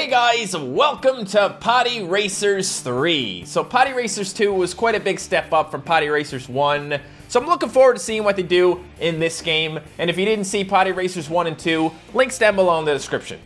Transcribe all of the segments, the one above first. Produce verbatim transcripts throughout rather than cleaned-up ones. Hey guys, welcome to Potty Racers three. So Potty Racers two was quite a big step up from Potty Racers one. So I'm looking forward to seeing what they do in this game. And if you didn't see Potty Racers one and two, links down below in the description.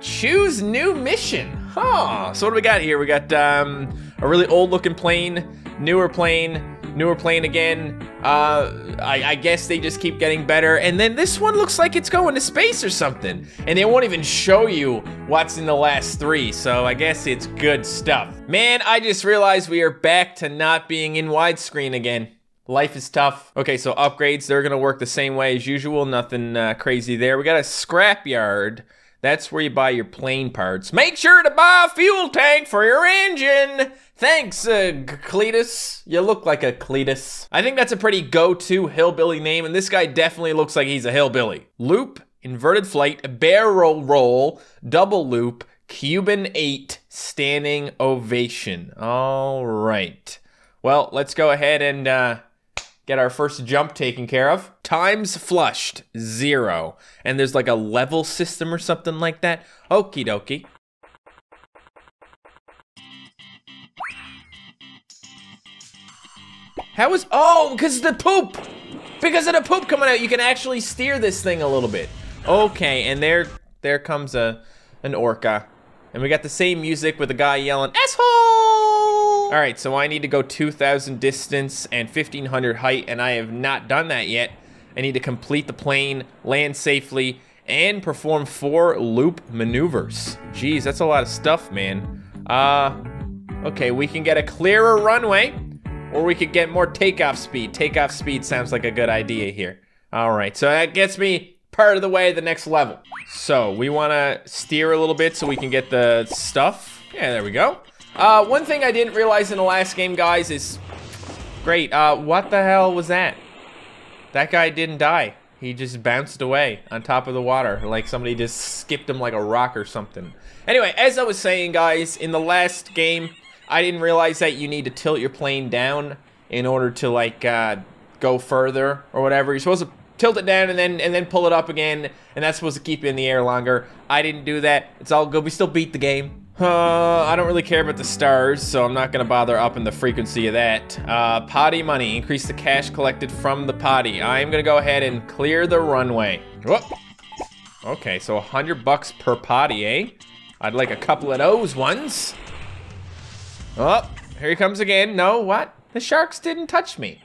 Choose new mission. Huh. So what do we got here? We got um, a really old looking plane, newer plane, newer plane again. Uh, I, I guess they just keep getting better. And then this one looks like it's going to space or something. And they won't even show you what's in the last three. So I guess it's good stuff. Man, I just realized we are back to not being in widescreen again. Life is tough. Okay, so upgrades, they're gonna work the same way as usual. Nothing uh, crazy there. We got a scrapyard. That's where you buy your plane parts. Make sure to buy a fuel tank for your engine. Thanks, uh, Cletus. You look like a Cletus. I think that's a pretty go-to hillbilly name, and this guy definitely looks like he's a hillbilly. Loop, inverted flight, barrel roll, double loop, Cuban eight, standing ovation. All right. Well, let's go ahead and uh, get our first jump taken care of. Times flushed, zero. And there's like a level system or something like that. Okie dokie. How is, oh, because the poop. Because of the poop coming out, you can actually steer this thing a little bit. Okay, and there there comes a an orca. And we got the same music with a guy yelling, asshole! All right, so I need to go two thousand distance and fifteen hundred height, and I have not done that yet. I need to complete the plane, land safely, and perform four loop maneuvers. Jeez, that's a lot of stuff, man. Uh, okay, we can get a clearer runway, or we could get more takeoff speed. Takeoff speed sounds like a good idea here. All right, so that gets me part of the way to the next level. So we wanna steer a little bit so we can get the stuff. Yeah, there we go. Uh, one thing I didn't realize in the last game, guys, is... Great, uh, what the hell was that? That guy didn't die. He just bounced away on top of the water. Like somebody just skipped him like a rock or something. Anyway, as I was saying, guys, in the last game, I didn't realize that you need to tilt your plane down in order to, like, uh, go further or whatever. You're supposed to tilt it down and then and then pull it up again, and that's supposed to keep you in the air longer. I didn't do that. It's all good. We still beat the game. Uh, I don't really care about the stars, so I'm not gonna bother upping the frequency of that. Uh, potty money, increase the cash collected from the potty. I'm gonna go ahead and clear the runway. Whoop. Okay, so one hundred bucks per potty, eh? I'd like a couple of those ones. Oh, here he comes again. No, what? The sharks didn't touch me.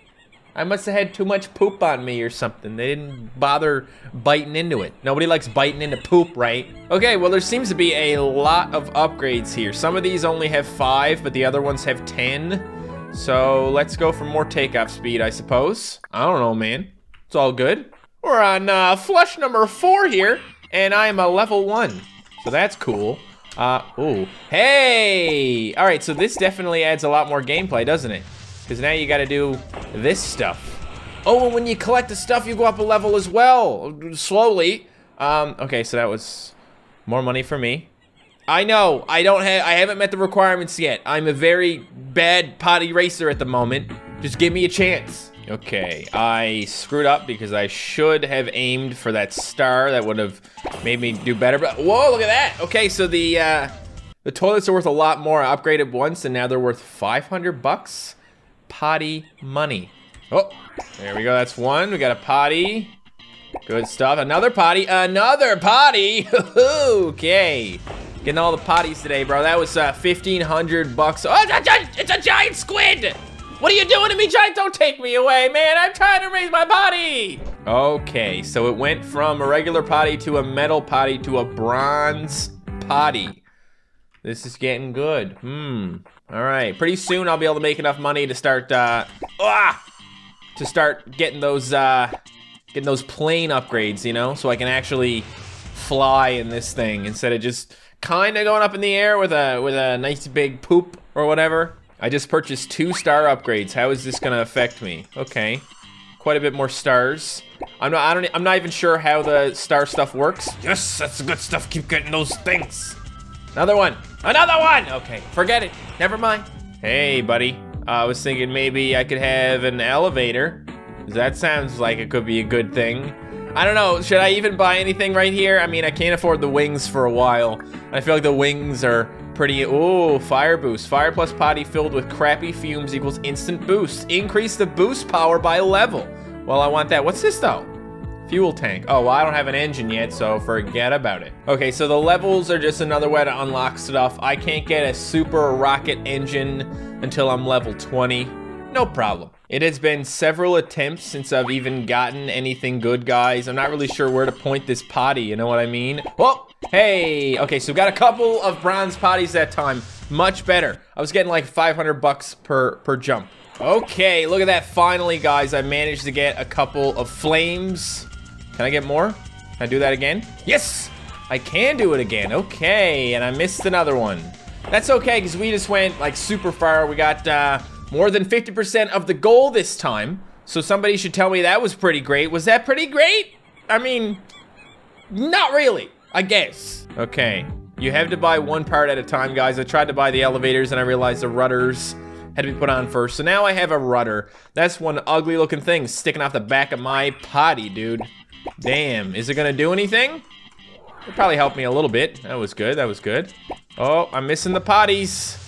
I must have had too much poop on me or something. They didn't bother biting into it. Nobody likes biting into poop, right? Okay, well there seems to be a lot of upgrades here. Some of these only have five, but the other ones have ten. So let's go for more takeoff speed, I suppose. I don't know, man. It's all good. We're on uh, flush number four here, and I'm a level one. So that's cool. Uh, ooh. Hey! All right, so this definitely adds a lot more gameplay, doesn't it? Because now you gotta do this stuff. Oh, and when you collect the stuff, you go up a level as well, slowly. Um, okay, so that was more money for me. I know, I don't have, I haven't met the requirements yet. I'm a very bad potty racer at the moment. Just give me a chance. Okay, I screwed up because I should have aimed for that star. That would have made me do better, but whoa, look at that. Okay, so the, uh, the toilets are worth a lot more. I upgraded once and now they're worth five hundred bucks. Potty money. Oh, there we go. That's one. We got a potty. Good stuff. Another potty. Another potty. Okay. Getting all the potties today, bro. That was uh, fifteen hundred bucks. Oh, it's a giant squid. What are you doing to me, giant? Don't take me away, man. I'm trying to raise my potty. Okay. So it went from a regular potty to a metal potty to a bronze potty. This is getting good. Hmm. All right, pretty soon I'll be able to make enough money to start, uh, ah, to start getting those, uh, getting those plane upgrades, you know, so I can actually fly in this thing instead of just kind of going up in the air with a, with a nice big poop or whatever. I just purchased two star upgrades. How is this gonna affect me? Okay, quite a bit more stars. I'm not, I don't, I'm not even sure how the star stuff works. Yes, that's the good stuff. Keep getting those things. Another one. Another one! Okay, forget it. Never mind. Hey, buddy. Uh, I was thinking maybe I could have an elevator. That sounds like it could be a good thing. I don't know, should I even buy anything right here? I mean, I can't afford the wings for a while. I feel like the wings are pretty, ooh, fire boost. Fire plus potty filled with crappy fumes equals instant boost. Increase the boost power by level. Well, I want that. What's this though? Fuel tank. Oh, well, I don't have an engine yet, so forget about it. Okay, so the levels are just another way to unlock stuff. I can't get a super rocket engine until I'm level twenty. No problem. It has been several attempts since I've even gotten anything good, guys. I'm not really sure where to point this potty, you know what I mean? Whoa, hey, okay, so we got a couple of bronze potties that time. Much better. I was getting like five hundred bucks per, per jump. Okay, look at that, finally, guys. I managed to get a couple of flames. Can I get more? Can I do that again? Yes, I can do it again, okay, and I missed another one. That's okay, because we just went like super far. We got, uh, more than fifty percent of the goal this time. So somebody should tell me that was pretty great. Was that pretty great? I mean, not really, I guess. Okay, you have to buy one part at a time, guys. I tried to buy the elevators and I realized the rudders had to be put on first. So now I have a rudder. That's one ugly looking thing sticking off the back of my potty, dude. Damn, is it gonna do anything? It probably helped me a little bit. That was good, that was good. Oh, I'm missing the potties.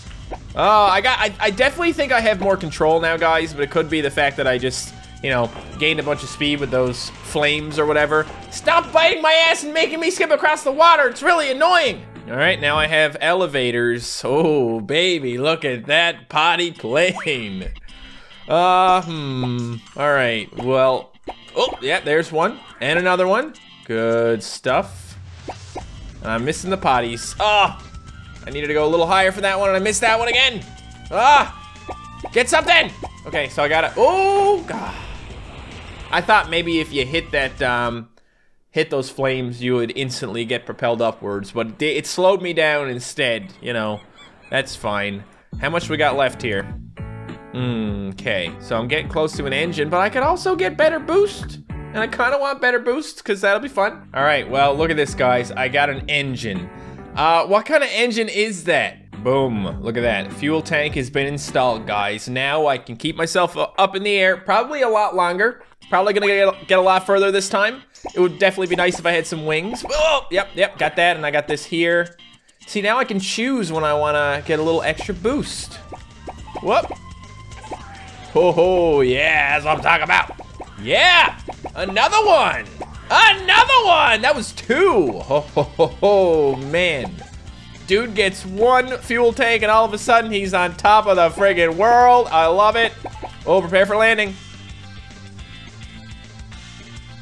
Oh, I got, I, I definitely think I have more control now, guys, but it could be the fact that I just, you know, gained a bunch of speed with those flames or whatever. Stop biting my ass and making me skip across the water. It's really annoying. All right, now I have elevators. Oh, baby, look at that potty plane. Uh, hmm, all right, well, oh, yeah, there's one and another one. Good stuff. I'm missing the potties. Ah. Oh. I needed to go a little higher for that one, and I missed that one again. Ah! Get something! Okay, so I gotta, oh, God. I thought maybe if you hit that, um, hit those flames, you would instantly get propelled upwards, but it slowed me down instead, you know. That's fine. How much we got left here? Okay, mm so I'm getting close to an engine, but I could also get better boost. And I kinda want better boost, because that'll be fun. All right, well, look at this, guys. I got an engine. Uh, what kind of engine is that? Boom, look at that. Fuel tank has been installed, guys. Now I can keep myself up in the air, probably a lot longer. Probably gonna get a lot further this time. It would definitely be nice if I had some wings. Oh, yep, yep, got that, and I got this here. See, now I can choose when I wanna get a little extra boost. Whoop. Ho ho, yeah, that's what I'm talking about. Yeah, another one. Another one! That was two! Ho, ho, ho, ho, man. Dude gets one fuel tank and all of a sudden he's on top of the friggin' world. I love it. Oh, prepare for landing.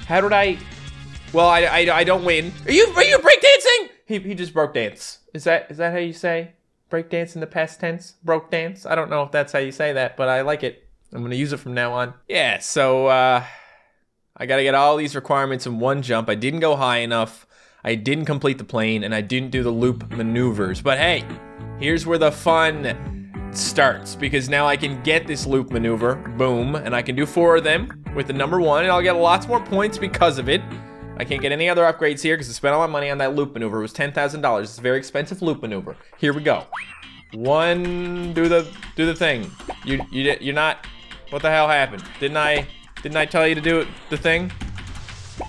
How did I... Well, I, I, I don't win. Are you, are you breakdancing? He, he just broke dance. Is that, is that how you say breakdance in the past tense? Broke dance? I don't know if that's how you say that, but I like it. I'm gonna use it from now on. Yeah, so, uh... I gotta get all these requirements in one jump. I didn't go high enough, I didn't complete the plane, and I didn't do the loop maneuvers. But hey, here's where the fun starts, because now I can get this loop maneuver, boom, and I can do four of them with the number one, and I'll get lots more points because of it. I can't get any other upgrades here because I spent all my money on that loop maneuver. It was ten thousand dollars, it's a very expensive loop maneuver. Here we go. One, do the, do the thing. You, you, you're not, what the hell happened? Didn't I? Didn't I tell you to do the thing?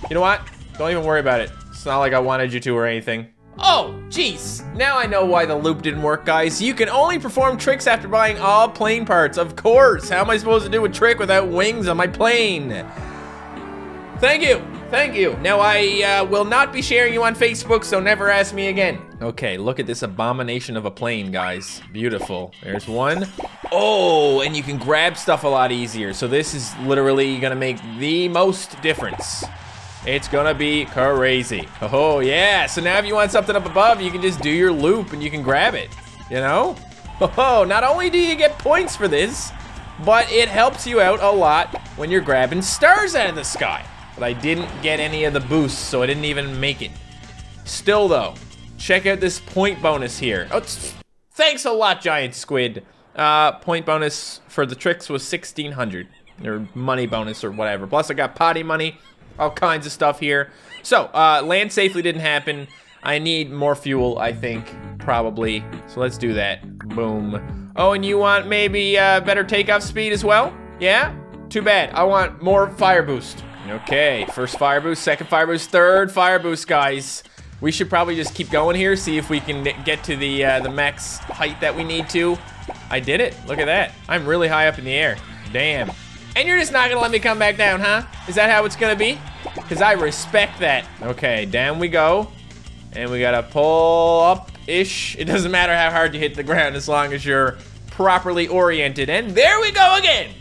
You know what? Don't even worry about it. It's not like I wanted you to or anything. Oh, jeez. Now I know why the loop didn't work, guys. You can only perform tricks after buying all plane parts. Of course. How am I supposed to do a trick without wings on my plane? Thank you. Thank you. Now I uh, will not be sharing you on Facebook, so never ask me again. Okay, look at this abomination of a plane, guys. Beautiful. There's one. Oh, and you can grab stuff a lot easier. So this is literally gonna make the most difference. It's gonna be crazy. Oh yeah, so now if you want something up above, you can just do your loop and you can grab it, you know? Oh, not only do you get points for this, but it helps you out a lot when you're grabbing stars out of the sky. But I didn't get any of the boosts, so I didn't even make it. Still though, check out this point bonus here. Oh, thanks a lot, Giant Squid. Uh, point bonus for the tricks was sixteen hundred, or money bonus or whatever. Plus I got potty money, all kinds of stuff here. So, uh, land safely didn't happen. I need more fuel, I think, probably. So let's do that, boom. Oh, and you want maybe, uh, better takeoff speed as well? Yeah? Too bad, I want more fire boost. Okay, first fire boost, second fire boost, third fire boost, guys. We should probably just keep going here, see if we can get to the uh, the max height that we need to. I did it. Look at that. I'm really high up in the air. Damn. And you're just not gonna let me come back down, huh? Is that how it's gonna be? Because I respect that. Okay, down we go. And we gotta pull up-ish. It doesn't matter how hard you hit the ground as long as you're properly oriented. And there we go again.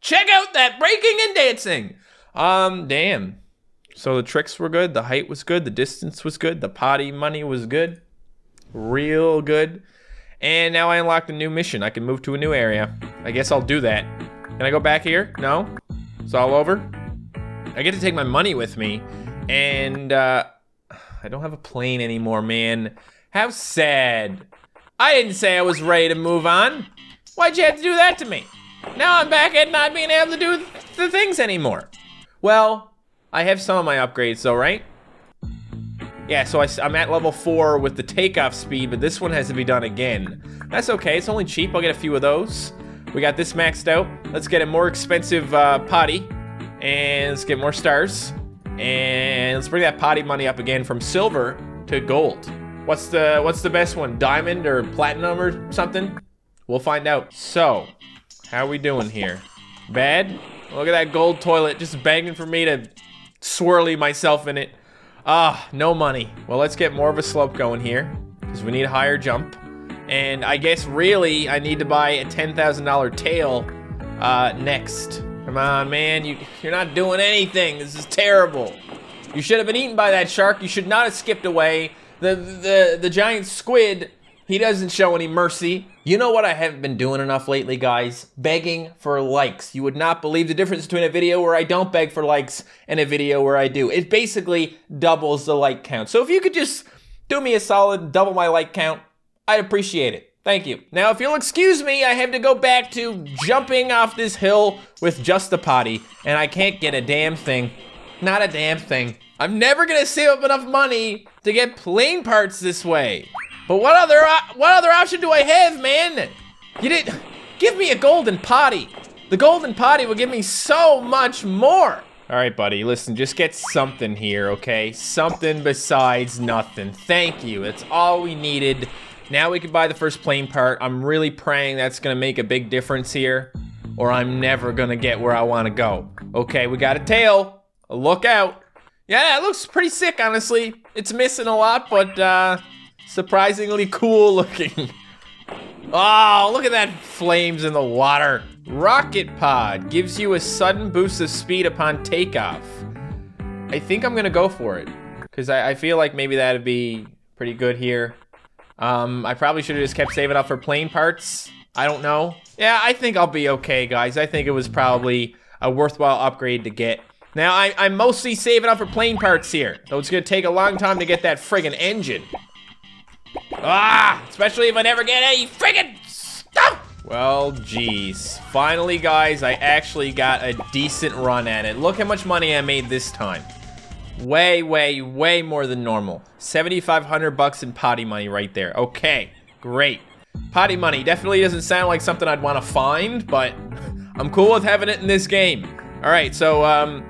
Check out that breaking and dancing. Um, damn. So the tricks were good, the height was good, the distance was good, the potty money was good. Real good. And now I unlocked a new mission. I can move to a new area. I guess I'll do that. Can I go back here? No? It's all over? I get to take my money with me. And, uh, I don't have a plane anymore, man. How sad. I didn't say I was ready to move on. Why'd you have to do that to me? Now I'm back at not being able to do the things anymore. Well, I have some of my upgrades though, right? Yeah, so I, I'm at level four with the takeoff speed, but this one has to be done again. That's okay, it's only cheap, I'll get a few of those. We got this maxed out. Let's get a more expensive uh, potty, and let's get more stars. And let's bring that potty money up again from silver to gold. What's the, what's the best one, diamond or platinum or something? We'll find out. So, how are we doing here? Bad? Look at that gold toilet just begging for me to swirly myself in it. Ah, no money. Well, let's get more of a slope going here because we need a higher jump. And I guess really I need to buy a ten thousand dollar tail uh, next. Come on, man, you, you're not doing anything. This is terrible. You should have been eaten by that shark. You should not have skipped away. The, the, the giant squid, he doesn't show any mercy. You know what I haven't been doing enough lately, guys? Begging for likes. You would not believe the difference between a video where I don't beg for likes and a video where I do. It basically doubles the like count. So if you could just do me a solid, double my like count, I'd appreciate it. Thank you. Now, if you'll excuse me, I have to go back to jumping off this hill with just the potty, and I can't get a damn thing. Not a damn thing. I'm never gonna save up enough money to get plane parts this way. But what other what other option do I have, man? You didn't give me a golden potty. The golden potty will give me so much more. All right, buddy, listen, just get something here, okay? Something besides nothing. Thank you, that's all we needed. Now we can buy the first plane part. I'm really praying that's gonna make a big difference here, or I'm never gonna get where I wanna go. Okay, we got a tail, look out. Yeah, it looks pretty sick, honestly. It's missing a lot, but uh, surprisingly cool looking. Oh, look at that, flames in the water. Rocket pod gives you a sudden boost of speed upon takeoff. I think I'm gonna go for it, because I, I feel like maybe that'd be pretty good here. Um, I probably should've just kept saving up for plane parts. I don't know. Yeah, I think I'll be okay, guys. I think it was probably a worthwhile upgrade to get. Now, I, I'm mostly saving up for plane parts here, though it's gonna take a long time to get that friggin' engine. Ah, especially if I never get any friggin' stuff! Well, geez. Finally, guys, I actually got a decent run at it. Look how much money I made this time. Way, way, way more than normal. seventy-five hundred bucks in potty money right there. Okay, great. Potty money definitely doesn't sound like something I'd want to find, but I'm cool with having it in this game. All right, so, um...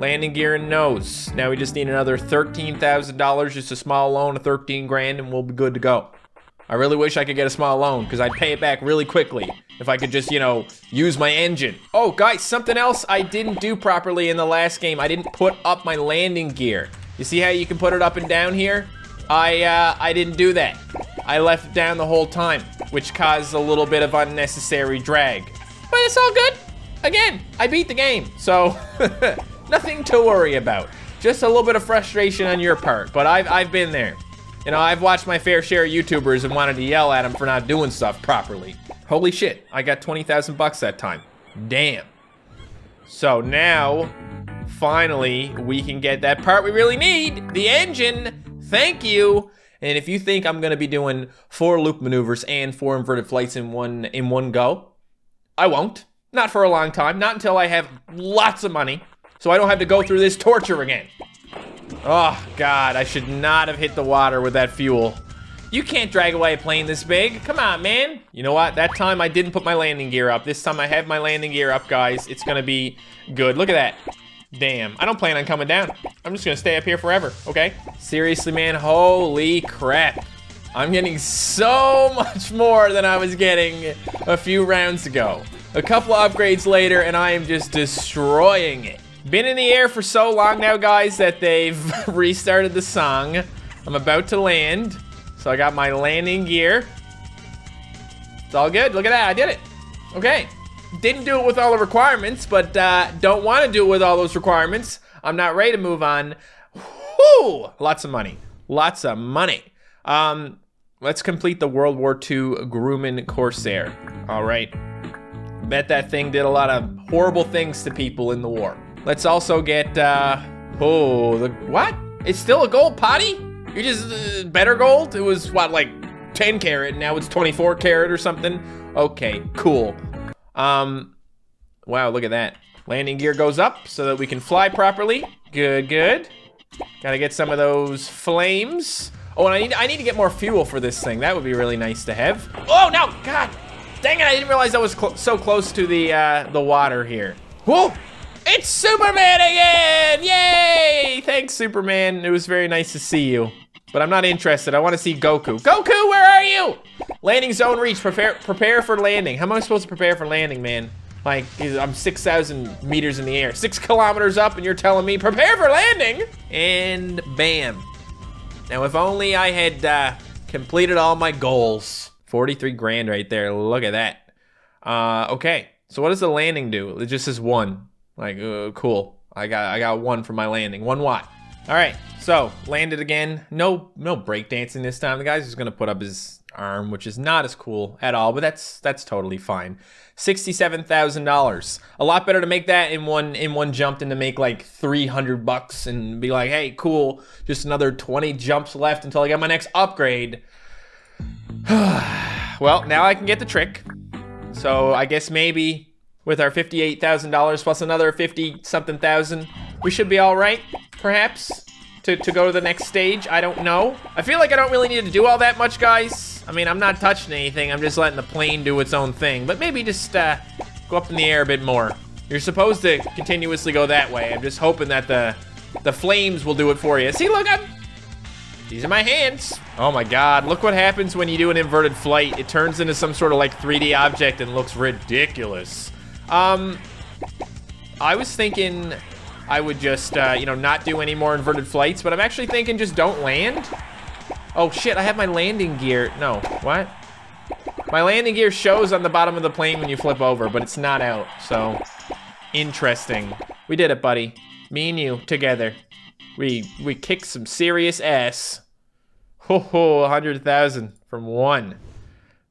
landing gear and nose. Now we just need another thirteen thousand dollars, just a small loan of thirteen grand, and we'll be good to go. I really wish I could get a small loan, because I'd pay it back really quickly if I could just, you know, use my engine. Oh, guys, something else I didn't do properly in the last game. I didn't put up my landing gear. You see how you can put it up and down here? I, uh, I didn't do that. I left it down the whole time, which caused a little bit of unnecessary drag. But it's all good. Again, I beat the game, so... Nothing to worry about. Just a little bit of frustration on your part, but I've, I've been there. You know, I've watched my fair share of YouTubers and wanted to yell at them for not doing stuff properly. Holy shit, I got twenty thousand bucks that time. Damn. So now, finally, we can get that part we really need, the engine. Thank you. And if you think I'm gonna be doing four loop maneuvers and four inverted flights in one, in one go, I won't. Not for a long time, not until I have lots of money. So I don't have to go through this torture again. Oh, God, I should not have hit the water with that fuel. You can't drag away a plane this big. Come on, man. You know what? That time I didn't put my landing gear up. This time I have my landing gear up, guys. It's gonna be good. Look at that. Damn, I don't plan on coming down. I'm just gonna stay up here forever, okay? Seriously, man, holy crap. I'm getting so much more than I was getting a few rounds ago. A couple of upgrades later, and I am just destroying it. Been in the air for so long now, guys, that they've restarted the song. I'm about to land, so I got my landing gear. It's all good. Look at that, I did it. Okay. Didn't do it with all the requirements, but uh, don't want to do it with all those requirements. I'm not ready to move on. Whoo! Lots of money. Lots of money. Um, let's complete the World War Two Grumman Corsair. All right. Bet that thing did a lot of horrible things to people in the war. Let's also get, uh, oh, the, what? It's still a gold potty? You just, uh, better gold? It was, what, like ten karat, and now it's twenty-four karat or something? Okay, cool. Um, wow, look at that. Landing gear goes up so that we can fly properly. Good, good. Gotta get some of those flames. Oh, and I need, I need to get more fuel for this thing. That would be really nice to have. Oh, no, God. Dang it, I didn't realize I was cl- so close to the, uh, the water here. Whoa, it's Superman again! Yay! Thanks, Superman. It was very nice to see you. But I'm not interested. I want to see Goku. Goku, where are you? Landing zone reach. Prepare prepare for landing. How am I supposed to prepare for landing, man? Like, I'm six thousand meters in the air. Six kilometers up, and you're telling me, prepare for landing? And bam. Now, if only I had uh, completed all my goals. forty-three grand right there. Look at that. Uh, okay. So what does the landing do? It just says one. Like, uh, cool. I got I got one for my landing. One watt. All right. So landed again. No no breakdancing this time. The guy's just gonna put up his arm, which is not as cool at all. But that's that's totally fine. Sixty-seven thousand dollars. A lot better to make that in one in one jump than to make like three hundred bucks and be like, hey, cool. Just another twenty jumps left until I get my next upgrade. Well, now I can get the trick. So I guess maybe with our fifty-eight thousand dollars plus another fifty something thousand, we should be all right, perhaps. To, to go to the next stage, I don't know. I feel like I don't really need to do all that much, guys. I mean, I'm not touching anything. I'm just letting the plane do its own thing. But maybe just uh, go up in the air a bit more. You're supposed to continuously go that way. I'm just hoping that the the flames will do it for you. See, look, I'm... These are my hands. Oh, my God. Look what happens when you do an inverted flight. It turns into some sort of, like, three D object and looks ridiculous. Um, I was thinking... I would just, uh, you know, not do any more inverted flights, but I'm actually thinking just don't land. Oh shit, I have my landing gear. No, what? My landing gear shows on the bottom of the plane when you flip over, but it's not out, so. Interesting. We did it, buddy. Me and you, together. We, we kicked some serious ass. Ho ho, one hundred thousand from one.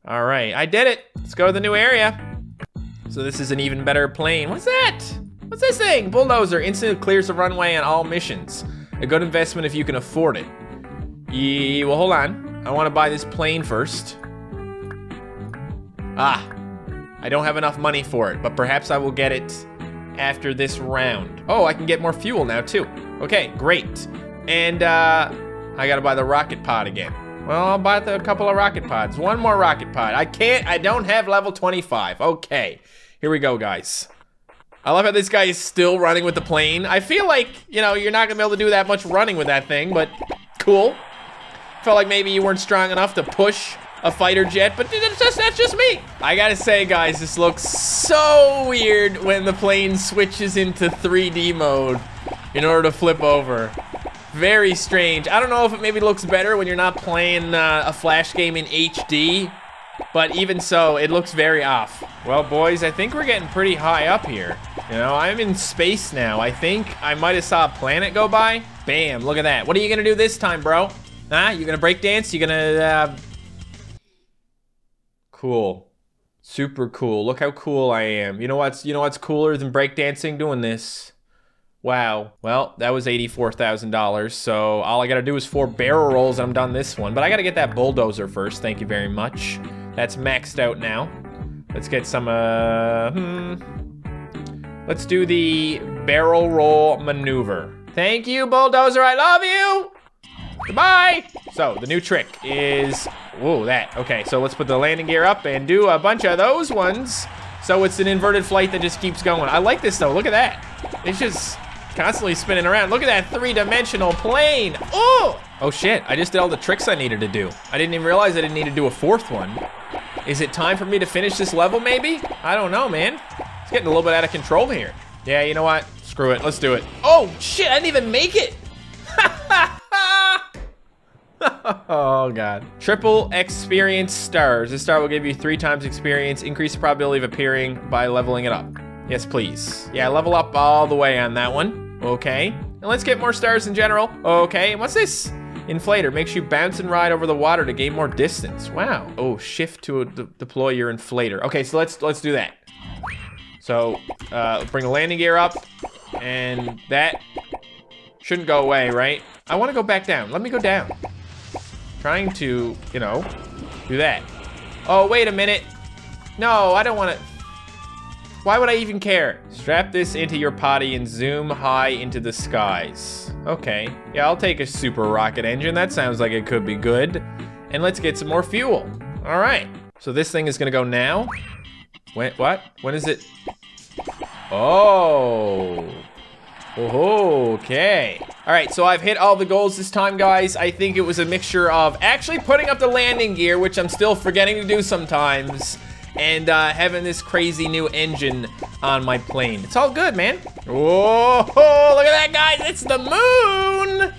All right, I did it. Let's go to the new area. So this is an even better plane. What's that? What's this thing? Bulldozer instantly clears the runway on all missions. A good investment if you can afford it. Yeah, well, hold on. I want to buy this plane first. Ah, I don't have enough money for it, but perhaps I will get it after this round. Oh, I can get more fuel now too. Okay, great. And uh, I gotta buy the rocket pod again. Well, I'll buy the, a couple of rocket pods. One more rocket pod. I can't, I don't have level twenty-five. Okay, here we go, guys. I love how this guy is still running with the plane. I feel like, you know, you're not gonna be able to do that much running with that thing, but cool. Felt like maybe you weren't strong enough to push a fighter jet, but that's just, that's just me. I gotta say, guys, this looks so weird when the plane switches into three D mode in order to flip over. Very strange. I don't know if it maybe looks better when you're not playing uh, a Flash game in H D, but even so, it looks very off. Well, boys, I think we're getting pretty high up here. You know, I'm in space now. I think I might have saw a planet go by. Bam, look at that. What are you gonna do this time, bro? Huh? You gonna break dance? You gonna, uh... Cool. Super cool. Look how cool I am. You know what's, you know what's cooler than breakdancing? Doing this. Wow. Well, that was eighty-four thousand dollars, so all I gotta do is four barrel rolls and I'm done this one. But I gotta get that bulldozer first. Thank you very much. That's maxed out now. Let's get some, uh... Hmm... Let's do the barrel roll maneuver. Thank you, bulldozer, I love you! Goodbye! So, the new trick is, whoa, that, okay. So let's put the landing gear up and do a bunch of those ones. So it's an inverted flight that just keeps going. I like this though, look at that. It's just constantly spinning around. Look at that three-dimensional plane. Oh! Oh shit, I just did all the tricks I needed to do. I didn't even realize I didn't need to do a fourth one. Is it time for me to finish this level maybe? I don't know, man. It's getting a little bit out of control here. Yeah, you know what? Screw it, let's do it. Oh shit, I didn't even make it. Oh God. Triple experience stars. This star will give you three times experience, increase the probability of appearing by leveling it up. Yes, please. Yeah, level up all the way on that one. Okay. And let's get more stars in general. Okay, and what's this? Inflator makes you bounce and ride over the water to gain more distance. Wow. Oh, shift to de deploy your inflator. Okay, so let's let's do that. So, uh, bring the landing gear up, and that shouldn't go away, right? I wanna go back down. Let me go down. Trying to, you know, do that. Oh, wait a minute. No, I don't wanna. Why would I even care? Strap this into your potty and zoom high into the skies. Okay, yeah, I'll take a super rocket engine. That sounds like it could be good. And let's get some more fuel. All right, so this thing is gonna go now. When, what, when is it? Oh, okay. All right, so I've hit all the goals this time, guys. I think it was a mixture of actually putting up the landing gear, which I'm still forgetting to do sometimes, and uh, having this crazy new engine on my plane. It's all good, man. Whoa, look at that, guys, it's the moon.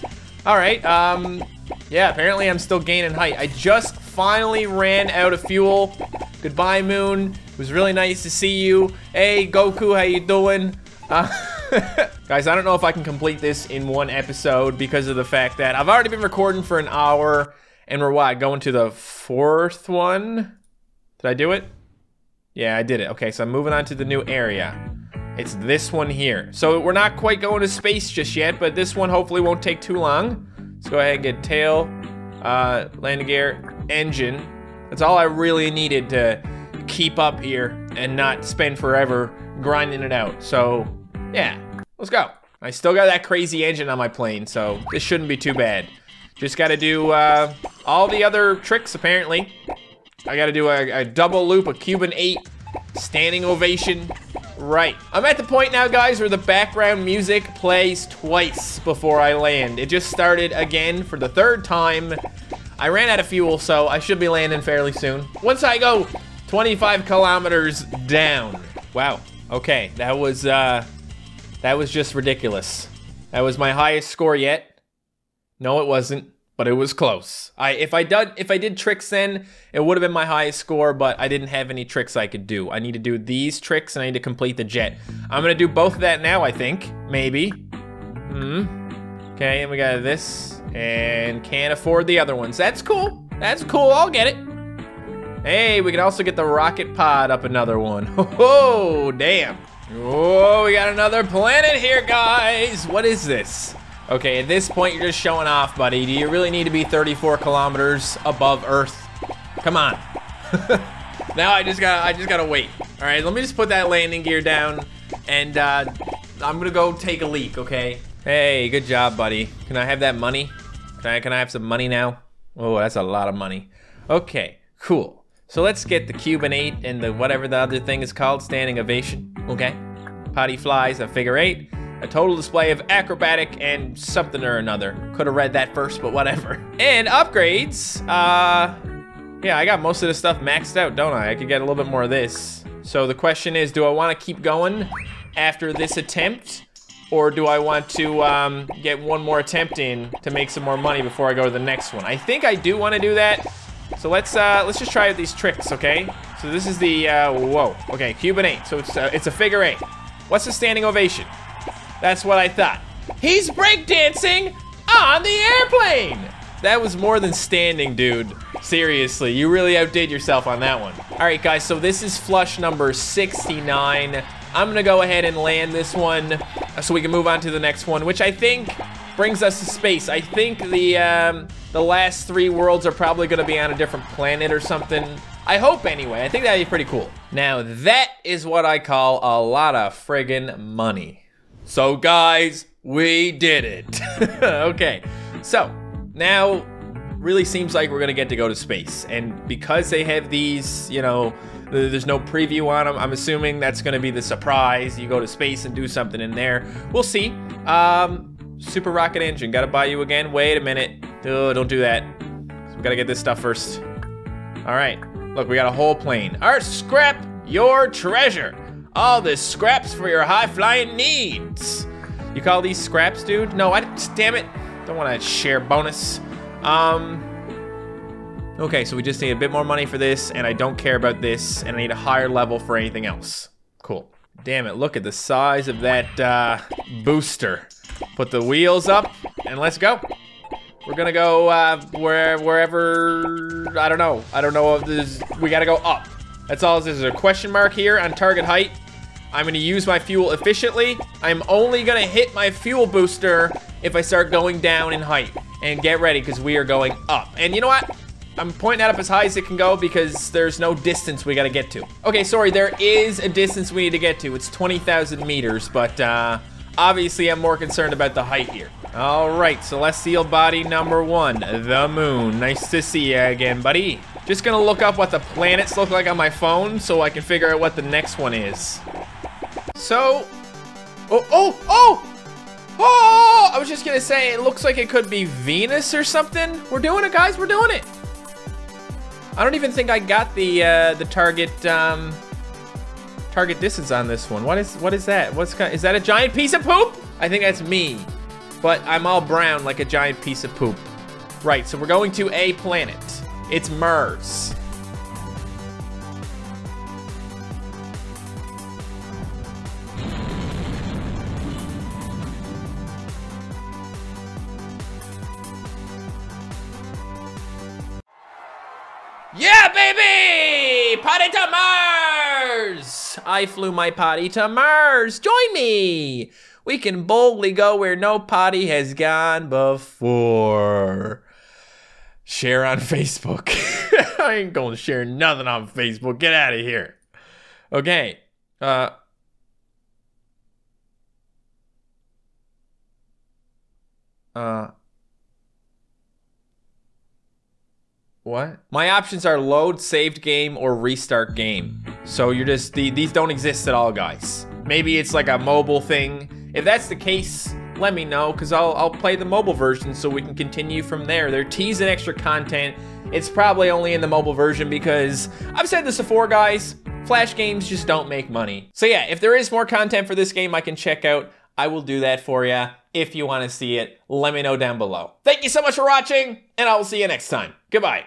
All right, um, yeah, apparently I'm still gaining height. I just finally ran out of fuel. Goodbye, moon. It was really nice to see you. Hey, Goku, how you doing? Uh, guys, I don't know if I can complete this in one episode because of the fact that I've already been recording for an hour, and we're, what, going to the fourth one? Did I do it? Yeah, I did it. Okay, so I'm moving on to the new area. It's this one here. So we're not quite going to space just yet, but this one hopefully won't take too long. Let's go ahead and get tail, uh, landing gear, engine. That's all I really needed to keep up here and not spend forever grinding it out. So yeah, let's go. I still got that crazy engine on my plane, so this shouldn't be too bad. Just gotta do uh, all the other tricks apparently. I gotta do a, a double loop, a Cuban eight, standing ovation. Right. I'm at the point now, guys, where the background music plays twice before I land. It just started again for the third time. I ran out of fuel, so I should be landing fairly soon. Once I go twenty-five kilometers down. Wow. Okay, that was, uh, that was just ridiculous. That was my highest score yet. No, it wasn't. But it was close. I if I did if I did tricks then, it would have been my highest score, but I didn't have any tricks I could do. I need to do these tricks and I need to complete the jet. I'm gonna do both of that now, I think, maybe. Mm-hmm. Okay, and we got this, and can't afford the other ones. That's cool, that's cool, I'll get it. Hey, we can also get the rocket pod up another one. Oh, damn. Oh, we got another planet here, guys. What is this? Okay, at this point, you're just showing off, buddy. Do you really need to be thirty-four kilometers above Earth? Come on. Now I just gotta, I just gotta wait. All right, let me just put that landing gear down, and uh, I'm gonna go take a leak, okay? Hey, good job, buddy. Can I have that money? Can I, can I have some money now? Oh, that's a lot of money. Okay, cool. So let's get the Cuban eight and the whatever the other thing is called, standing ovation, okay? Potty flies, a figure eight. A total display of acrobatic and something or another. Could have read that first, but whatever. And upgrades. Uh, yeah, I got most of this stuff maxed out, don't I? I could get a little bit more of this. So the question is, do I want to keep going after this attempt? Or do I want to um, get one more attempt in to make some more money before I go to the next one? I think I do want to do that. So let's uh, let's just try out these tricks, okay? So this is the, uh, whoa. Okay, Cuban eight, so it's, uh, it's a figure eight. What's the standing ovation? That's what I thought. He's breakdancing on the airplane! That was more than standing, dude. Seriously, you really outdid yourself on that one. All right, guys, so this is flush number sixty-nine. I'm gonna go ahead and land this one so we can move on to the next one, which I think brings us to space. I think the, um, the last three worlds are probably gonna be on a different planet or something. I hope anyway, I think that'd be pretty cool. Now that is what I call a lot of friggin' money. So guys, we did it. Okay, so now really seems like we're gonna get to go to space. And because they have these, you know, There's no preview on them. I'm assuming that's going to be the surprise. You go to space and do something in there. We'll see. Um, super rocket engine. Got to buy you again. Wait a minute. Oh, don't do that. So we got to get this stuff first. All right. Look, we got a whole plane. All right, scrap your treasure. All this scraps for your high-flying needs. You call these scraps, dude? No, I, damn it. Don't want to share bonus. Um... Okay, so we just need a bit more money for this, and I don't care about this, and I need a higher level for anything else. Cool. Damn it, look at the size of that uh, booster. Put the wheels up, and let's go. We're gonna go uh, where, wherever, I don't know. I don't know if this, we gotta go up. That's all this is, a question mark here on target height. I'm gonna use my fuel efficiently. I'm only gonna hit my fuel booster if I start going down in height. And get ready, because we are going up. And you know what? I'm pointing that up as high as it can go because there's no distance we gotta get to. Okay, sorry, there is a distance we need to get to. It's twenty thousand meters, but uh, obviously I'm more concerned about the height here. All right, celestial body number one, the moon. Nice to see you again, buddy. Just gonna look up what the planets look like on my phone so I can figure out what the next one is. So, oh, oh, oh! Oh, I was just gonna say, it looks like it could be Venus or something. We're doing it, guys, we're doing it. I don't even think I got the uh, the target um, target distance on this one. What is what is that? What's is that a giant piece of poop? I think that's me, but I'm all brown like a giant piece of poop. Right, so we're going to a planet. It's Mars. Yeah, baby! Potty to Mars! I flew my potty to Mars. Join me! We can boldly go where no potty has gone before. Share on Facebook. I ain't gonna share nothing on Facebook. Get out of here. Okay. Uh. Uh. What? My options are load, saved game, or restart game. So you're just, the, these don't exist at all, guys. Maybe it's like a mobile thing. If that's the case, let me know, because I'll, I'll play the mobile version so we can continue from there. They're teasing extra content. It's probably only in the mobile version because, I've said this before, guys, Flash games just don't make money. So yeah, if there is more content for this game I can check out, I will do that for you. If you want to see it, let me know down below. Thank you so much for watching, and I will see you next time. Goodbye.